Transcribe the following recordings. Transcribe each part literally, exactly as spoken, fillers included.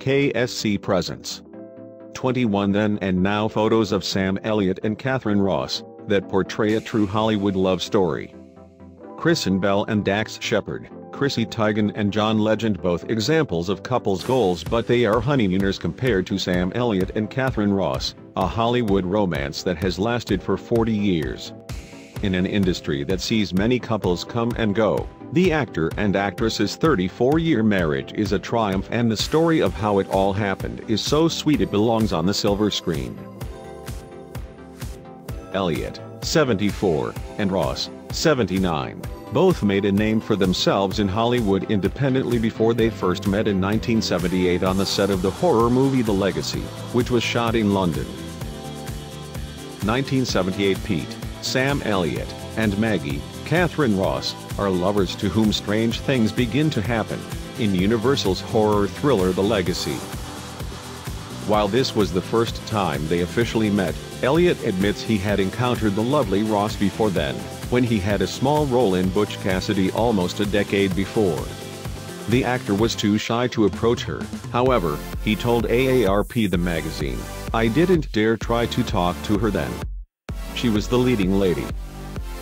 K S C Presents. twenty-one Then and Now. Photos of Sam Elliott and Katharine Ross that portray a true Hollywood love story. Kristen Bell and Dax Shepard, Chrissy Teigen and John Legend, both examples of couples goals, but they are honeymooners compared to Sam Elliott and Katharine Ross, a Hollywood romance that has lasted for forty years. In an industry that sees many couples come and go, the actor and actress's thirty-four-year marriage is a triumph, and the story of how it all happened is so sweet it belongs on the silver screen. Elliott, seventy-four, and Ross, seventy-nine, both made a name for themselves in Hollywood independently before they first met in nineteen seventy-eight on the set of the horror movie The Legacy, which was shot in London. nineteen seventy-eight Pete, Sam Elliott, and Maggie, Katharine Ross, are lovers to whom strange things begin to happen, in Universal's horror thriller The Legacy. While this was the first time they officially met, Elliott admits he had encountered the lovely Ross before then, when he had a small role in Butch Cassidy almost a decade before. The actor was too shy to approach her, however, he told A A R P the magazine, "I didn't dare try to talk to her then. She was the leading lady.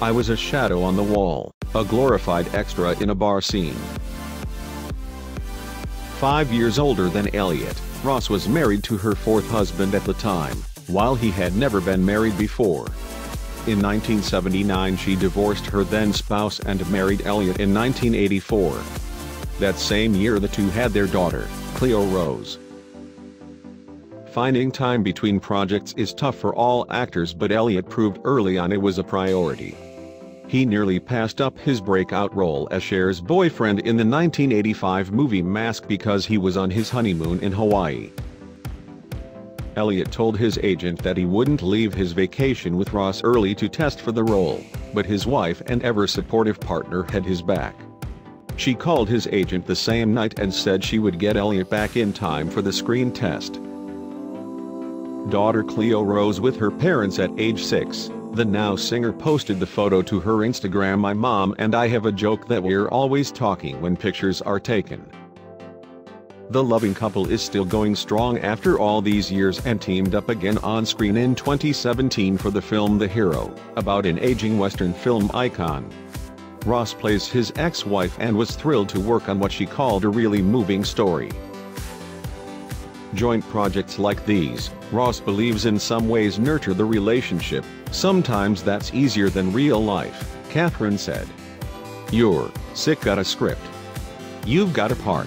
I was a shadow on the wall, a glorified extra in a bar scene." Five years older than Elliott, Ross was married to her fourth husband at the time, while he had never been married before. In nineteen seventy-nine she divorced her then-spouse and married Elliott in nineteen eighty-four. That same year the two had their daughter, Cleo Rose. Finding time between projects is tough for all actors, but Elliott proved early on it was a priority. He nearly passed up his breakout role as Cher's boyfriend in the nineteen eighty-five movie Mask because he was on his honeymoon in Hawaii. Elliott told his agent that he wouldn't leave his vacation with Ross early to test for the role, but his wife and ever-supportive partner had his back. She called his agent the same night and said she would get Elliott back in time for the screen test. Daughter Cleo Rose with her parents at age six. The now singer posted the photo to her Instagram. "My mom and I have a joke that we're always talking when pictures are taken." The loving couple is still going strong after all these years and teamed up again on screen in twenty seventeen for the film The Hero, about an aging Western film icon. Ross plays his ex-wife and was thrilled to work on what she called a really moving story. Joint projects like these, Ross believes, in some ways nurture the relationship. "Sometimes that's easier than real life," Katharine said. "You're sick got a script. You've got a part.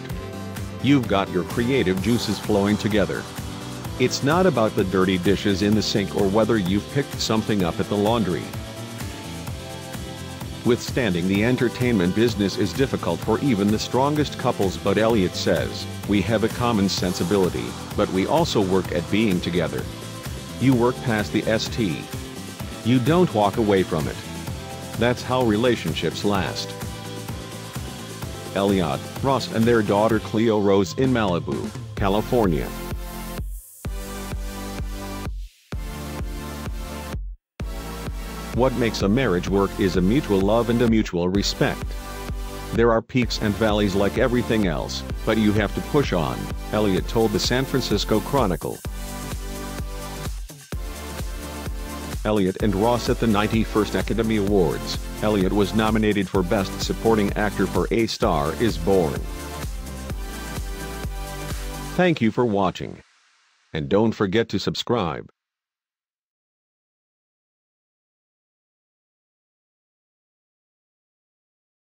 You've got your creative juices flowing together. It's not about the dirty dishes in the sink or whether you've picked something up at the laundry." Withstanding the entertainment business is difficult for even the strongest couples, but Elliott says, "We have a common sensibility, but we also work at being together. You work past the S T. You don't walk away from it. That's how relationships last." Elliott, Ross and their daughter Cleo Rose in Malibu, California. What makes a marriage work is a mutual love and a mutual respect. "There are peaks and valleys like everything else, but you have to push on," Elliott told the San Francisco Chronicle. Elliott and Ross at the ninety-first Academy Awards. Elliott was nominated for Best Supporting Actor for A Star is Born. Thank you for watching. And don't forget to subscribe.